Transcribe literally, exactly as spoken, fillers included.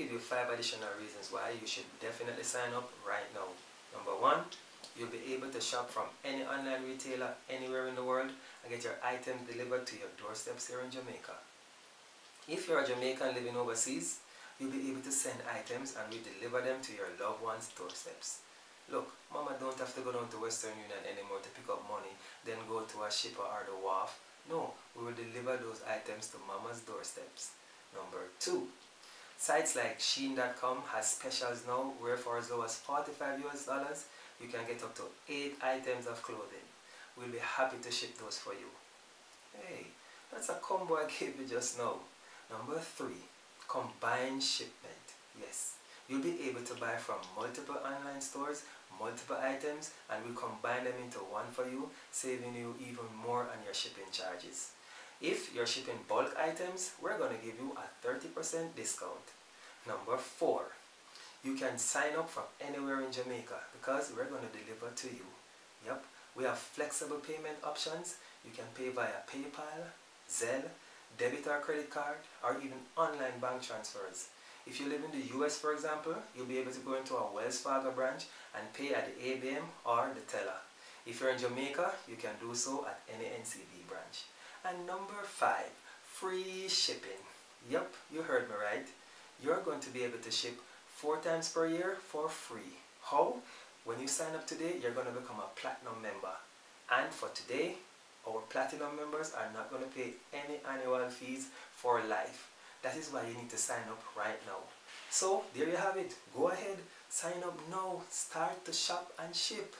give you five additional reasons why you should definitely sign up right now. Number one, you'll be able to shop from any online retailer anywhere in the world and get your items delivered to your doorsteps here in Jamaica. If you're a Jamaican living overseas, you'll be able to send items and we deliver them to your loved ones' doorsteps. Look, Mama don't have to go down to Western Union anymore to pick up money, then go to a shipper or the wharf. No, we will deliver those items to Mama's doorsteps. Number two, sites like Shein dot com has specials now where for as low as forty-five U S dollars, you can get up to eight items of clothing. We'll be happy to ship those for you. Hey, that's a combo I gave you just now. Number three, combined shipment. Yes, you'll be able to buy from multiple online stores, multiple items, and we combine them into one for you, saving you even more on your shipping charges. If you're shipping bulk items, we're going to give you a thirty percent discount. Number four, you can sign up from anywhere in Jamaica because we're going to deliver to you. Yep, we have flexible payment options. You can pay via PayPal, Zelle, debit or credit card, or even online bank transfers. If you live in the U S, for example, you'll be able to go into a Wells Fargo branch and pay at the A B M or the teller. If you're in Jamaica, you can do so at any N C B branch. And number five, free shipping. Yep, you heard me right. You're going to be able to ship four times per year for free. How? When you sign up today, you're going to become a platinum member. And for today, our platinum members are not going to pay any annual fees for life. That is why you need to sign up right now. So there you have it. Go ahead, sign up now, start to shop and ship.